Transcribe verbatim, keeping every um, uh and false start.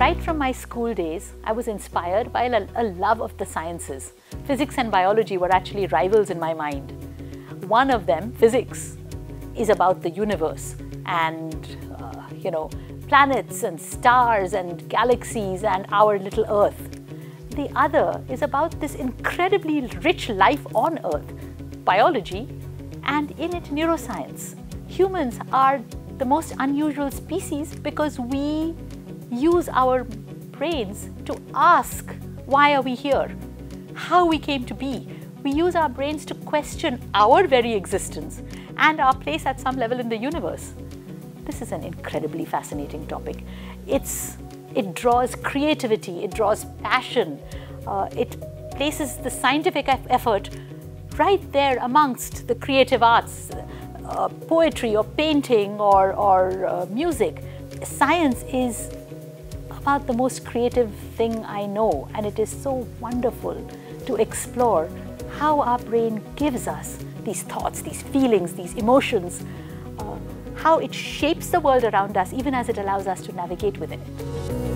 Right from my school days, I was inspired by a love of the sciences. Physics and biology were actually rivals in my mind. One of them, physics, is about the universe and, uh, you know, planets and stars and galaxies and our little Earth. The other is about this incredibly rich life on Earth, biology, and in it, neuroscience. Humans are the most unusual species because we use our brains to ask, why are we here? How we came to be? We use our brains to question our very existence and our place at some level in the universe. This is an incredibly fascinating topic. It's, it draws creativity, it draws passion, uh, it places the scientific effort right there amongst the creative arts, uh, poetry or painting or, or uh, music. Science is about the most creative thing I know, and it is so wonderful to explore how our brain gives us these thoughts, these feelings, these emotions, uh, how it shapes the world around us, even as it allows us to navigate within it.